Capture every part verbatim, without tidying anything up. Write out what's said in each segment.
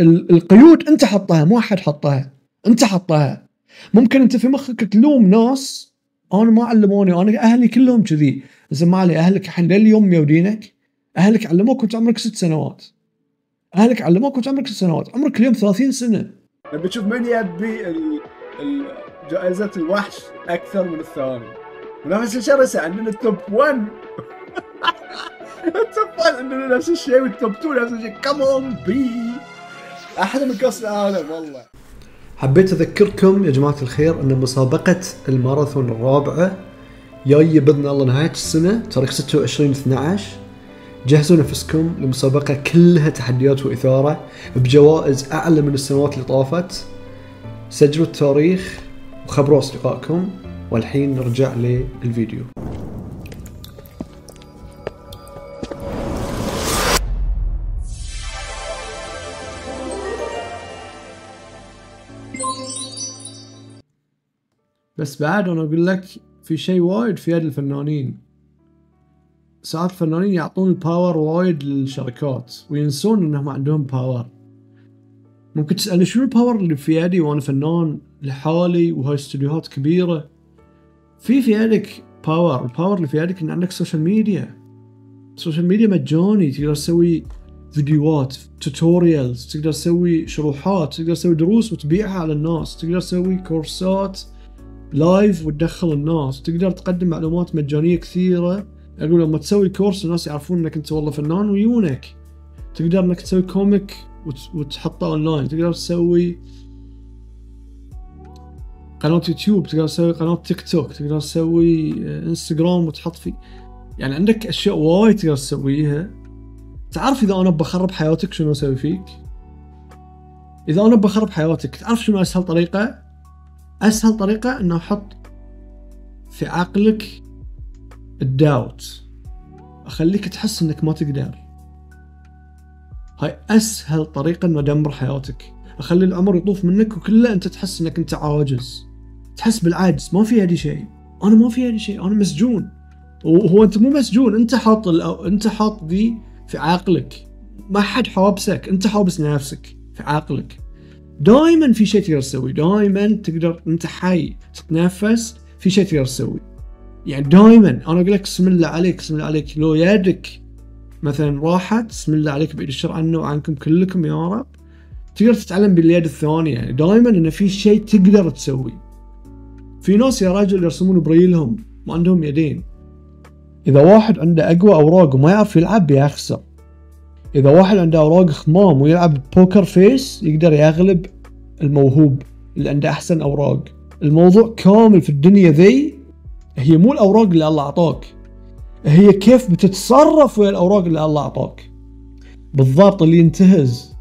القيود انت حطها، مو احد حطها، انت حطها. ممكن انت في مخك تلوم ناس انا ما علموني، انا اهلي كلهم كذي. زين ما علي، اهلك الحين لليوم يودينك، اهلك علموك وانت عمرك ست سنوات، اهلك علموك وانت عمرك ست سنوات، عمرك اليوم ثلاثين سنه. نبي نشوف من يبي جائزه الوحش اكثر من الثاني. منافسه شرسه، عندنا التوب واحد التوب واحد عندنا نفس الشيء، والتوب اثنين نفس الشيء. كمون بي احلى من كاس العالم والله. حبيت اذكركم يا جماعه الخير ان مسابقه الماراثون الرابعه جايه باذن الله نهايه السنه تاريخ ستة وعشرين اثني عشر. جهزوا نفسكم لمسابقه كلها تحديات واثاره بجوائز اعلى من السنوات اللي طافت. سجلوا التاريخ وخبروا اصدقائكم، والحين نرجع للفيديو. بس بعد انا اقول لك في شيء وايد في يد الفنانين. ساعات الفنانين يعطون الباور وايد للشركات وينسون انهم عندهم باور. ممكن تسألني شنو الباور اللي في يدي وانا فنان لحالي وهاي استديوهات كبيرة؟ في في يدك باور، الباور اللي في يدك ان عندك سوشيال ميديا. السوشيال ميديا مجاني، تقدر تسوي فيديوهات، توتوريالز، تقدر تسوي شروحات، تقدر تسوي دروس وتبيعها على الناس، تقدر تسوي كورسات لايف وتدخل الناس، تقدر تقدم معلومات مجانية كثيرة. اقول لما تسوي كورس الناس يعرفون انك انت والله فنان ويونك. تقدر انك تسوي كوميك وتحطه اونلاين، تقدر تسوي قناة يوتيوب، تقدر تسوي قناة تيك توك، تقدر تسوي انستغرام وتحط فيه. يعني عندك اشياء وايد تقدر تسويها. تعرف اذا انا بخرب حياتك شنو اسوي فيك؟ اذا انا بخرب حياتك تعرف شنو اسهل طريقة؟ اسهل طريقة انه احط في عقلك الداوت، اخليك تحس انك ما تقدر. هاي اسهل طريقه انه ادمر حياتك، اخلي العمر يطوف منك وكله انت تحس انك انت عاجز، تحس بالعجز. ما في هذي شيء، انا ما في هذي شيء، انا مسجون. وهو انت مو مسجون، انت حاط انت حاط ذي في عقلك، ما حد حابسك، انت حابس نفسك في عقلك. دائما في شيء تقدر تسوي، دائما تقدر، انت حي تتنفس، في شيء تقدر تسوي. يعني دائما انا اقول لك بسم الله عليك، بسم الله عليك. لو يدك مثلا راحت، بسم الله عليك بايد الشر عنا وعنكم كلكم يا رب. تقدر تتعلم باليد الثانيه، يعني دائما انه في شيء تقدر تسوي. في ناس يا راجل يرسمون بريلهم ما عندهم يدين. اذا واحد عنده اقوى اوراق وما يعرف يلعب بيخسر. اذا واحد عنده اوراق خمام ويلعب بوكر فيس يقدر يغلب الموهوب اللي عنده احسن اوراق. الموضوع كامل في الدنيا ذي هي مو الاوراق اللي الله اعطاك، هي كيف بتتصرف ويا الاوراق اللي الله اعطاك. بالضبط اللي ينتهز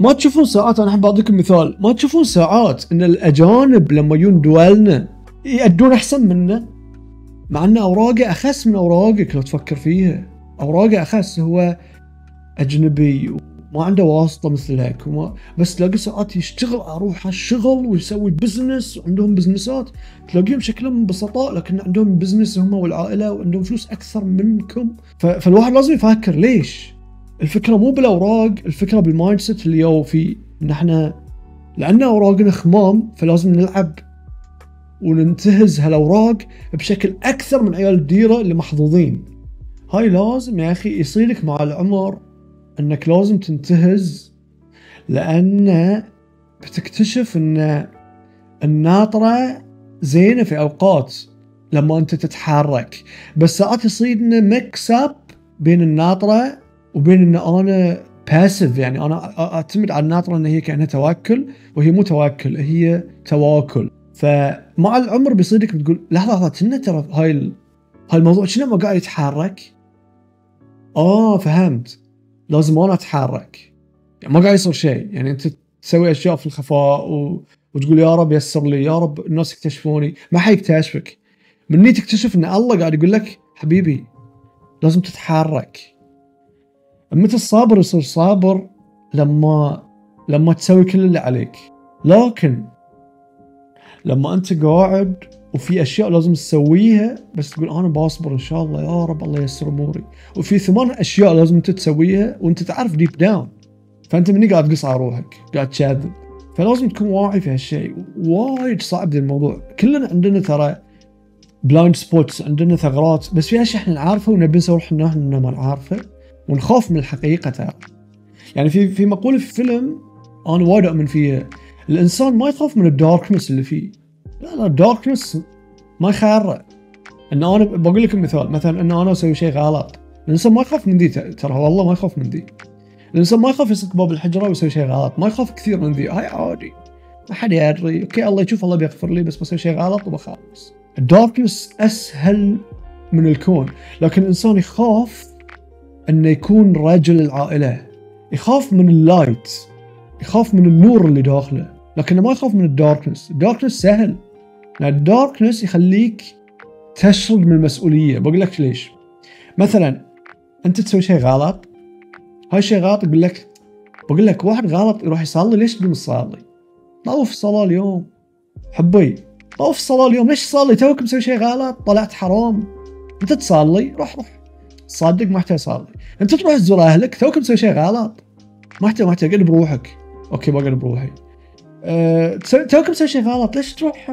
ما تشوفون ساعات، انا احب اعطيكم مثال، ما تشوفون ساعات ان الاجانب لما يجون دولنا يأدون احسن منا، مع ان اوراقه اخس من اوراقك لو تفكر فيها. اوراقه اخس، هو اجنبي وما عنده واسطه مثلك وما، بس تلاقي ساعات يشتغل على روحه الشغل ويسوي بزنس، وعندهم بزنسات تلاقيهم شكلهم بسطاء لكن عندهم بزنس هم والعائله وعندهم فلوس اكثر منكم. فالواحد لازم يفكر ليش؟ الفكره مو بالاوراق، الفكره بالمايند سيت اللي يو فيه، ان احنا لان اوراقنا خمام فلازم نلعب وننتهز هالاوراق بشكل اكثر من عيال الديره اللي محظوظين. هاي لازم يا اخي يصيرك مع العمر انك لازم تنتهز، لان بتكتشف ان الناطره زينه في اوقات لما انت تتحرك، بس ساعات يصير انه ميكس اب بين الناطره وبين ان انا باسف. يعني انا اعتمد على الناطره ان هي كانها توكل، وهي مو توكل، هي تواكل. فمع العمر بيصيرك بتقول لحظه لحظه كنا ترى هاي هاي الموضوع كنا ما قاعد يتحرك. اه فهمت، لازم انا اتحرك، يعني ما قاعد يصير شيء. يعني انت تسوي اشياء في الخفاء و... وتقول يا رب يسر لي، يا رب الناس يكتشفوني. ما حد يكتشفك، مني تكتشف ان الله قاعد يقول لك حبيبي لازم تتحرك. متى الصابر يصير صابر؟ لما لما تسوي كل اللي عليك، لكن لما انت قاعد وفي اشياء لازم تسويها بس تقول انا باصبر ان شاء الله يا رب الله ييسر اموري، وفي ثمان اشياء لازم انت تسويها وانت تعرف ديب داون فانت مني قاعد تقص على روحك، قاعد تشاذب، فلازم تكون واعي في هالشيء. وايد صعب ذا الموضوع، كلنا عندنا ترى بلايند سبوتس، عندنا ثغرات، بس في اشياء احنا نعرفها ونبي نسوي روحنا احنا ما نعرفها ونخاف من الحقيقه ترى. يعني في في مقوله في فيلم انا وايد اؤمن فيها، الانسان ما يخاف من الداركنس اللي فيه. لا لا، الداركنس ما يخرع. ان انا بقول لكم مثال، مثلا ان انا اسوي شيء غلط، الانسان ما يخاف من ذي ترى، والله ما يخاف من ذي. الانسان ما يخاف يسق باب الحجره ويسوي شيء غلط، ما يخاف كثير من ذي، هاي عادي ما حد يدري، اوكي الله يشوف الله بيغفر لي، بس بسوي شيء غلط وبخلص. الداركنس اسهل من الكون، لكن الانسان يخاف انه يكون رجل العائله، يخاف من اللايت، يخاف من النور اللي داخله، لكنه ما يخاف من الداركنس. الداركنس سهل، لان الداركنس يخليك تشرد من المسؤوليه. بقول لك ليش؟ مثلا انت تسوي شيء غلط، هاي الشيء غلط، يقول لك بقول لك واحد غلط يروح يصلي، ليش تقوم تصلي؟ طوف الصلاه اليوم حبي، طوف الصلاه اليوم، ليش تصلي؟ توك مسوي شيء غلط، طلعت حرام، انت تصلي، روح روح صدق ما احتاج اصلي. انت تروح تزور اهلك، توك مسوي شيء غلط، ما احتاج ما احتاج، قعد بروحك، اوكي بقعد بروحي. أه... توك مسوي شيء غلط، ليش تروح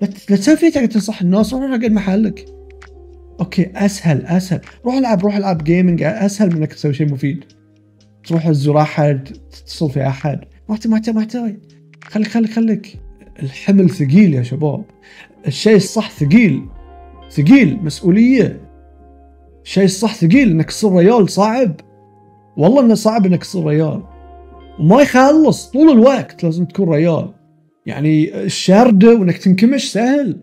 لا تسوي فيه تقعد تنصح الناس، روح اقعد محلك. اوكي اسهل اسهل، روح العب روح العب جيمنج، اسهل من انك تسوي شيء مفيد، تروح تزور احد، تتصل في احد، ما احتاج ما احتاج ما احتاج، خليك خليك خليك. الحمل ثقيل يا شباب، الشيء الصح ثقيل ثقيل، مسؤولية. الشيء الصح ثقيل، انك تصير ريال صعب، والله انه صعب انك تصير ريال وما يخلص طول الوقت، لازم تكون ريال. يعني الشردة وانك تنكمش سهل،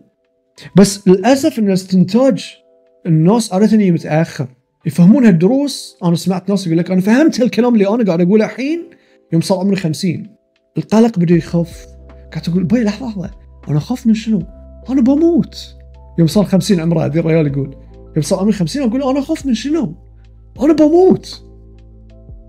بس للاسف ان الاستنتاج الناس عادة متاخر يفهمون هالدروس. انا سمعت ناس يقول لك انا فهمت هالكلام اللي انا قاعد اقوله الحين يوم صار عمري خمسين. القلق بدا يخف، قاعد اقول بي لحظه لحظه، انا اخاف من شنو؟ انا بموت يوم صار خمسين عمره، ذي الريال يقول يوم صار عمري خمسين اقول انا اخاف من شنو؟ انا بموت.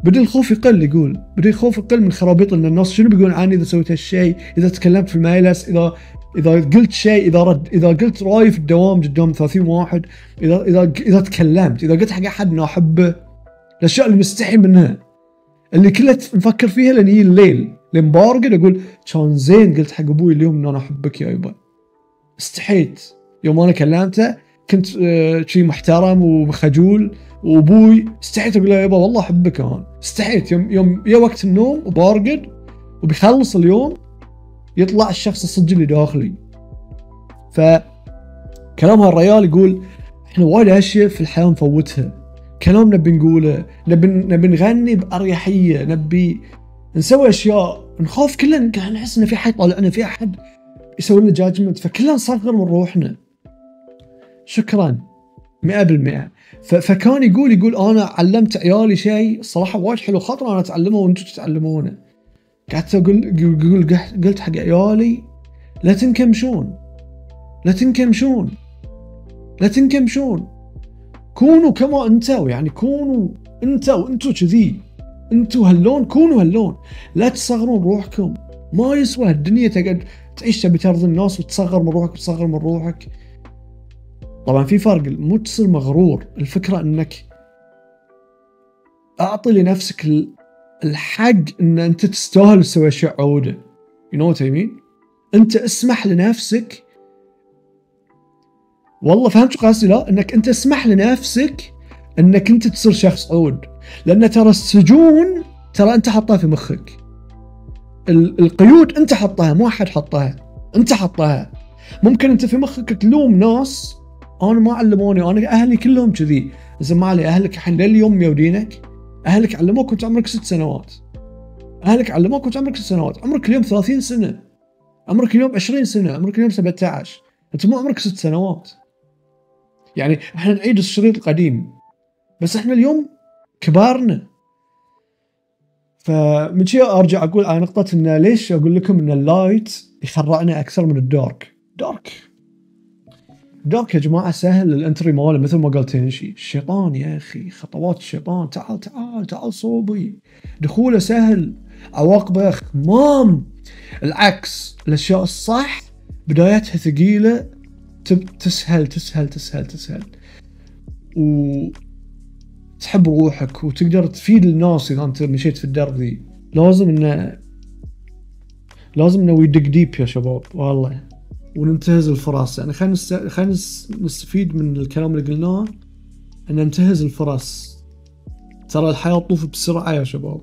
بدا الخوف يقل، يقول بدا الخوف يقل من خرابيط ان الناس شنو بيقولون عني اذا سويت هالشيء، اذا تكلمت في المجلس، اذا اذا قلت شيء، اذا رد، اذا قلت راي في الدوام قدام ثلاثين واحد، اذا اذا اذا تكلمت، اذا قلت حق احد انه احبه، الاشياء اللي مستحي منها، اللي كلها نفكر فيها لين يجي الليل، لين بارقد اقول كان زين قلت حق ابوي اليوم ان انا احبك يا يبا. استحيت يوم انا كلمته، كنت شي محترم وخجول، وابوي استحيت اقول له يبا والله احبك انا، استحيت. يوم يوم يا وقت النوم وبارقد وبيخلص اليوم يطلع الشخص الصدق اللي داخلي. فكلام هالريال يقول احنا وايد اشياء في الحياه نفوتها، كلام نبي نقوله، نبي نبي نغني باريحيه، نبي نسوي اشياء، نخاف كلنا نحس ان في حد طالعنا، في احد يسوي لنا جاجمنت، فكلنا نصغر من روحنا. شكرا مئة بالمئة. فكان يقول يقول انا علمت عيالي شيء الصراحه وايد حلو، خاطر انا اتعلمه وانتم تتعلمونه. قعدت اقول قلت حق عيالي لا تنكمشون، لا تنكمشون، لا تنكمشون، كونوا كما انتوا، يعني كونوا انتوا، انتوا كذي، انتوا هاللون، كونوا هاللون، لا تصغرون روحكم، ما يسوى الدنيا تقعد تعيش تبي ترضي الناس وتصغر من روحك وتصغر من روحك. طبعا في فرق، مو تصير مغرور، الفكره انك اعطي لنفسك الحق ان انت تستاهل تسوي اشياء عوده. You know what I mean؟ انت اسمح لنفسك، والله فهمت شو قصدي؟ لا، انك انت اسمح لنفسك انك انت تصير شخص عود، لان ترى السجون ترى انت حطها في مخك. القيود انت حطها، مو احد حطها، انت حطها. ممكن انت في مخك تلوم ناس، انا ما علموني، انا اهلي كلهم كذي، زين ما علي، اهلك الحين لليوم يودينك، اهلك علموك وانت عمرك ست سنوات. اهلك علموك وانت عمرك ست سنوات، عمرك اليوم ثلاثين سنة، عمرك اليوم عشرين سنة، عمرك اليوم سبعة عشر، انت مو عمرك ست سنوات. يعني احنا نعيد الشريط القديم، بس احنا اليوم كبارنا. فمن شي ارجع اقول على نقطة ان ليش اقول لكم ان اللايت يخرعنا اكثر من الدارك. دارك دارك يا جماعة سهل الانتري ماله، مثل ما قلت هنا شيء الشيطان يا اخي، خطوات الشيطان، تعال تعال تعال صوبي، دخوله سهل، عواقبه خمام. العكس، الاشياء الصح بدايتها ثقيلة، تسهل تسهل تسهل تسهل، و تحب روحك وتقدر تفيد الناس اذا انت مشيت في الدرب ذي. لازم انه لازم انه يدق ديب يا شباب والله، وننتهز الفرص. يعني خلينا خلينا نستفيد من الكلام اللي قلناه ان ننتهز الفرص. ترى الحياة تطوف بسرعة يا شباب،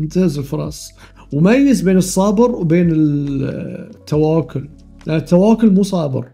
ننتهز الفرص. وميز بين الصبر وبين التواكل، لأن التواكل مو صابر،